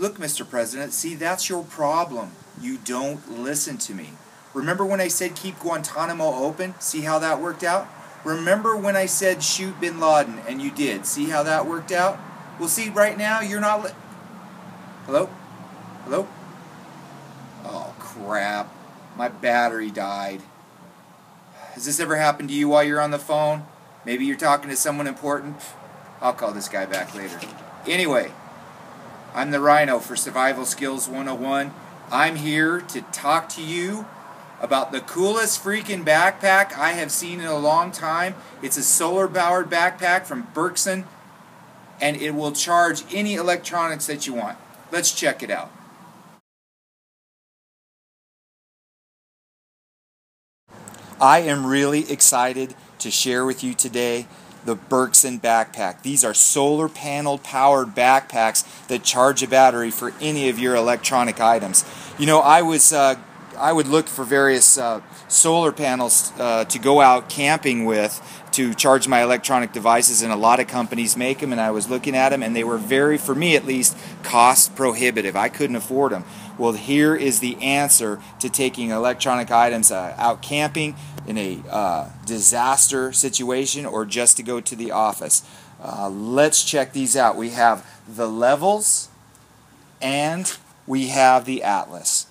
Look, Mr. President, see, that's your problem. You don't listen to me. Remember when I said keep Guantanamo open? See how that worked out? Remember when I said shoot bin Laden, and you did? See how that worked out? Well, see, right now, you're not... Hello? Hello? Oh, crap. My battery died. Has this ever happened to you while you're on the phone? Maybe you're talking to someone important? I'll call this guy back later. Anyway, I'm the Rhino for Survival Skills 101. I'm here to talk to you about the coolest freaking backpack I have seen in a long time. It's a solar-powered backpack from Birksun, and it will charge any electronics that you want. Let's check it out. I am really excited to share with you today the Birksun backpack. These are solar panel powered backpacks that charge a battery for any of your electronic items. You know, I would look for various solar panels to go out camping with to charge my electronic devices, and a lot of companies make them, and I was looking at them, and they were very, for me at least, cost prohibitive. I couldn't afford them. Well, here is the answer to taking electronic items out camping in a disaster situation or just to go to the office. Let's check these out. We have the levels and we have the atlas.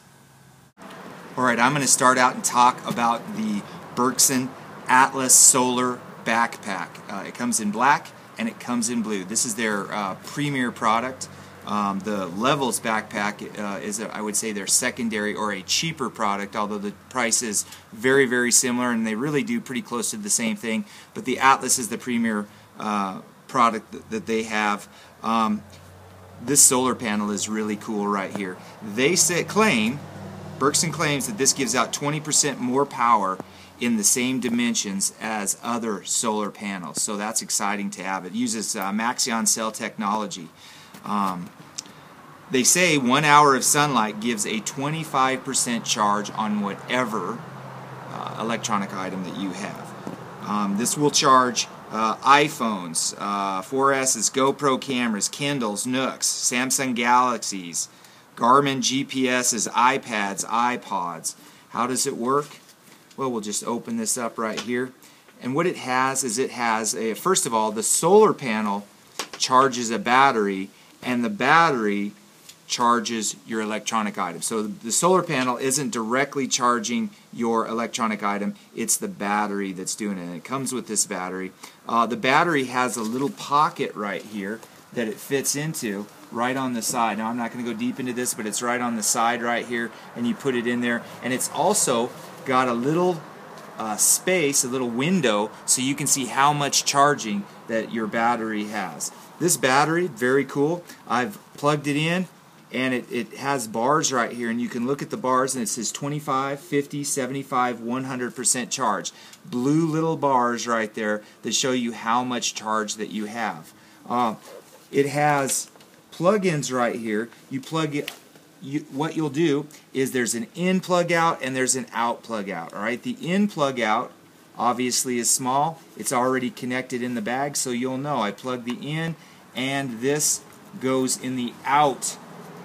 Alright, I'm going to start out and talk about the Birksun Atlas Solar Backpack. It comes in black and it comes in blue. This is their premier product. The Levels backpack is, I would say, their secondary or a cheaper product, although the price is very, very similar, and they really do pretty close to the same thing. But the Atlas is the premier product that they have. This solar panel is really cool right here. They Birksun claims that this gives out 20% more power in the same dimensions as other solar panels, so that's exciting to have. It uses Maxion cell technology. They say 1 hour of sunlight gives a 25% charge on whatever electronic item that you have. This will charge iPhones, 4Ss, GoPro cameras, Kindles, Nooks, Samsung Galaxies, Garmin GPSs, iPads, iPods. How does it work? Well, we'll just open this up right here. And what it has is first of all, the solar panel charges a battery, and the battery charges your electronic item. So the solar panel isn't directly charging your electronic item, it's the battery that's doing it, and it comes with this battery. The battery has a little pocket right here that it fits into right on the side. Now, I'm not going to go deep into this, but it's right on the side right here, and you put it in there, and it's also got a little space, a little window, so you can see how much charging that your battery has. This battery, very cool. I've plugged it in, and it has bars right here, and you can look at the bars, and it says 25, 50, 75, 100% charge. Blue little bars right there that show you how much charge that you have. It has plug-ins right here. You plug it. What you'll do is there's an in plug out and there's an out plug out. All right, the in plug out obviously is small. It's already connected in the bag, so you'll know I plug the in, and this goes in the out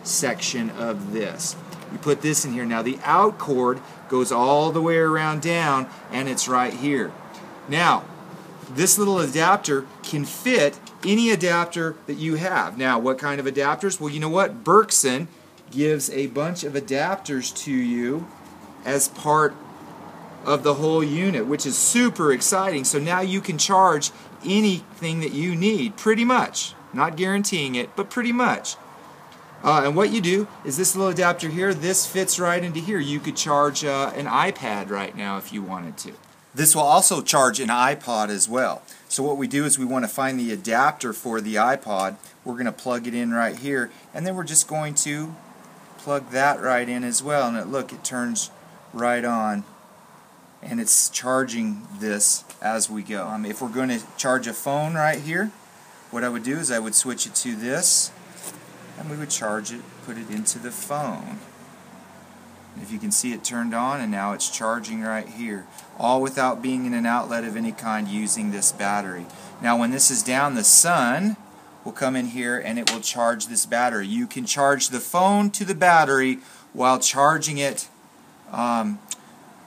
section of this. You put this in here. Now the out cord goes all the way around down, and it's right here. Now this little adapter can fit any adapter that you have. Now, what kind of adapters? Well, you know what? Birksun gives a bunch of adapters to you as part of the whole unit, which is super exciting. So now you can charge anything that you need, pretty much. Not guaranteeing it, but pretty much. And what you do is this little adapter here, this fits right into here. You could charge an iPad right now if you wanted to. This will also charge an iPod as well. So what we do is we want to find the adapter for the iPod. We're going to plug it in right here, and then we're just going to plug that right in as well. And look, it turns right on, and it's charging this as we go. If we're going to charge a phone right here, what I would do is I would switch it to this, and we would charge it, put it into the phone. If you can see, it turned on, and now it's charging right here, all without being in an outlet of any kind using this battery. Now when this is down, the sun will come in here and it will charge this battery. You can charge the phone to the battery while charging it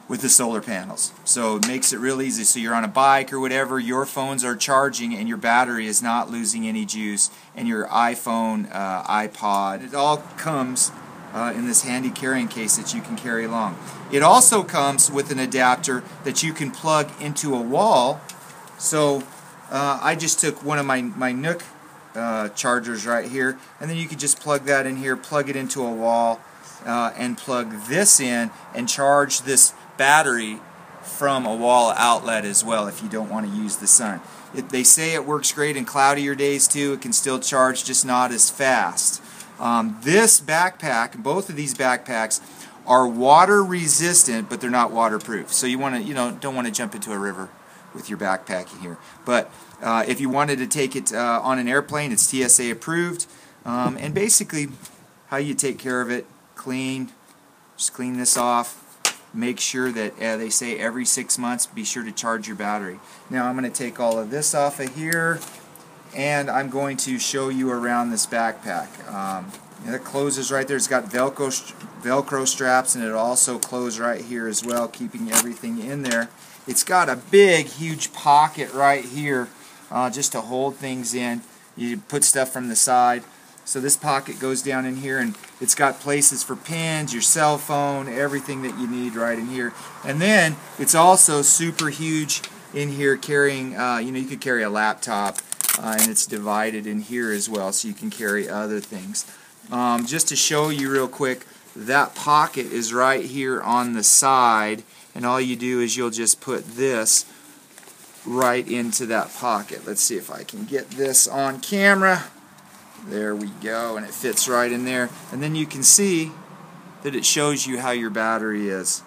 with the solar panels. So it makes it real easy. So you're on a bike or whatever, your phones are charging and your battery is not losing any juice, and your iPhone, iPod, it all comes in this handy carrying case that you can carry along. It also comes with an adapter that you can plug into a wall. So I just took one of my Nook chargers right here, and then you could just plug that in here, plug it into a wall, and plug this in and charge this battery from a wall outlet as well if you don't want to use the sun. They say it works great in cloudier days too. It can still charge, just not as fast. This backpack, both of these backpacks are water resistant, but they're not waterproof. So you want to, don't want to jump into a river with your backpack in here. But if you wanted to take it on an airplane, it's TSA approved. And basically, how you take care of it: clean, just clean this off. Make sure that they say every 6 months, be sure to charge your battery. Now I'm going to take all of this off of here, and I'm going to show you around this backpack. It closes right there. It's got Velcro straps, and it also closes right here as well, keeping everything in there. It's got a big, huge pocket right here just to hold things in. You put stuff from the side. So this pocket goes down in here, and it's got places for pins, your cell phone, everything that you need right in here. And then it's also super huge in here carrying, you could carry a laptop, and it's divided in here as well, so you can carry other things. Just to show you real quick, that pocket is right here on the side, and all you do is you'll just put this right into that pocket. Let's see if I can get this on camera. There we go, and it fits right in there. And then you can see that it shows you how your battery is.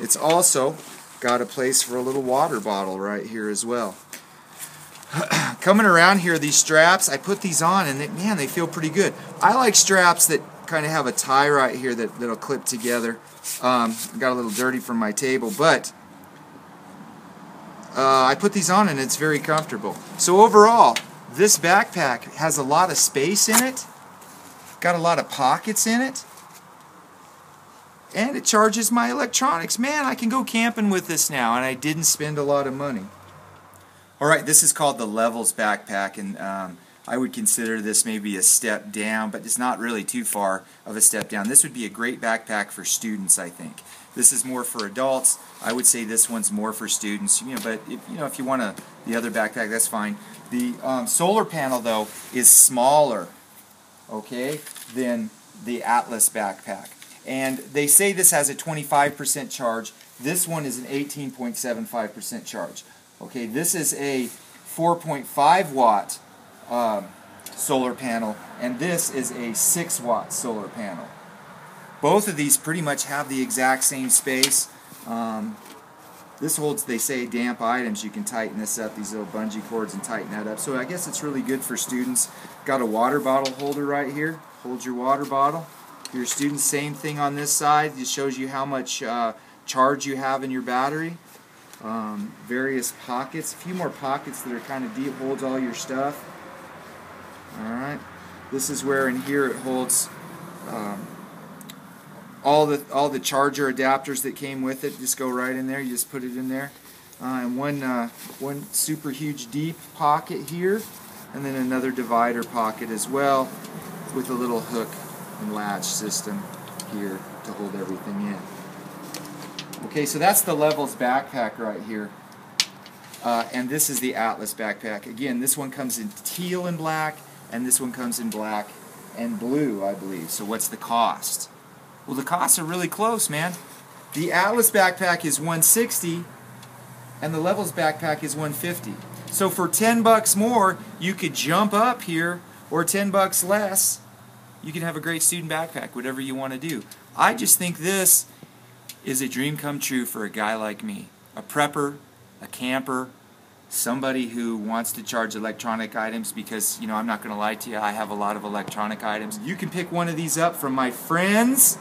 It's also got a place for a little water bottle right here as well. Coming around here, these straps, I put these on, and man, they feel pretty good. I like straps that kind of have a tie right here that'll clip together. Got a little dirty from my table, but I put these on, and it's very comfortable. So overall, this backpack has a lot of space in it, got a lot of pockets in it, and it charges my electronics. Man, I can go camping with this now, and I didn't spend a lot of money. Alright, this is called the Levels backpack, and I would consider this maybe a step down, but it's not really too far of a step down. This would be a great backpack for students, I think. This is more for adults. I would say this one's more for students. But if, if you want the other backpack, that's fine. The solar panel, though, is smaller, okay, than the Atlas backpack. And they say this has a 25% charge. This one is an 18.75% charge. Okay, this is a 4.5-watt solar panel, and this is a 6-watt solar panel. Both of these pretty much have the exact same space. This holds, they say, damp items. You can tighten this up, these little bungee cords, and tighten that up. So I guess it's really good for students. Got a water bottle holder right here. Hold your water bottle. Your students, same thing on this side. It shows you how much charge you have in your battery. Various pockets. A few more pockets that are kind of deep. Holds all your stuff. Alright. This is where in here it holds all the charger adapters that came with it. Just go right in there. You just put it in there. And one super huge deep pocket here, and then another divider pocket as well, with a little hook and latch system here to hold everything in. Okay, so that's the Levels backpack right here, and this is the Atlas backpack. Again, this one comes in teal and black, and this one comes in black and blue, I believe. So what's the cost? Well, the costs are really close, man. The Atlas backpack is $160, and the Levels backpack is $150. So for $10 more, you could jump up here, or $10 less, you can have a great student backpack, whatever you want to do. I just think this is a dream come true for a guy like me, a prepper, a camper, somebody who wants to charge electronic items, because, I'm not going to lie to you, I have a lot of electronic items. You can pick one of these up from my friends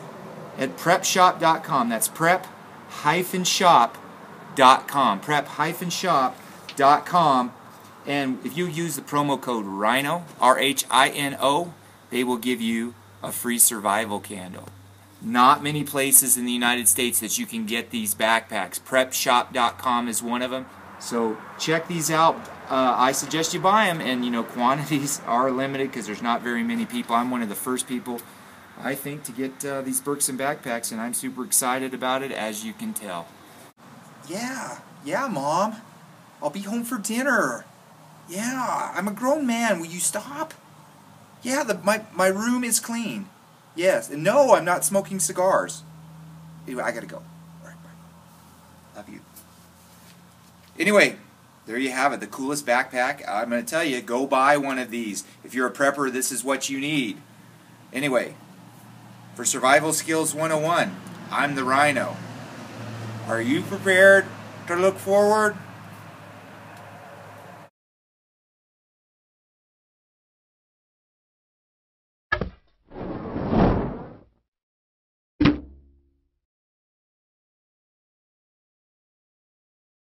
at PrepShop.com. That's prep-shop.com. Prep-shop.com. And if you use the promo code RHINO, R-H-I-N-O, they will give you a free survival candle. Not many places in the United States that you can get these backpacks. PrepShop.com is one of them. So check these out. I suggest you buy them. And, you know, quantities are limited because there's not very many people. I'm one of the first people, I think, to get these Birksun backpacks, and I'm super excited about it, as you can tell. Yeah, Mom. I'll be home for dinner. Yeah, I'm a grown man. Will you stop? Yeah, my room is clean. Yes. And no, I'm not smoking cigars. Anyway, I gotta go. All right, bye. Love you. Anyway, there you have it. The coolest backpack. I'm going to tell you, go buy one of these. If you're a prepper, this is what you need. Anyway, for Survival Skills 101, I'm the Rhino. Are you prepared to look forward?